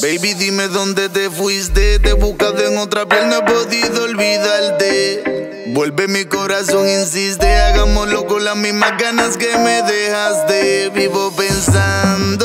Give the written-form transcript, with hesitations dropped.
Baby, dime dónde te fuiste. Te buscaste en otra piel, no he podido olvidarte. Vuelve, mi corazón insiste. Hagámoslo con las mismas ganas que me dejaste. Vivo pensando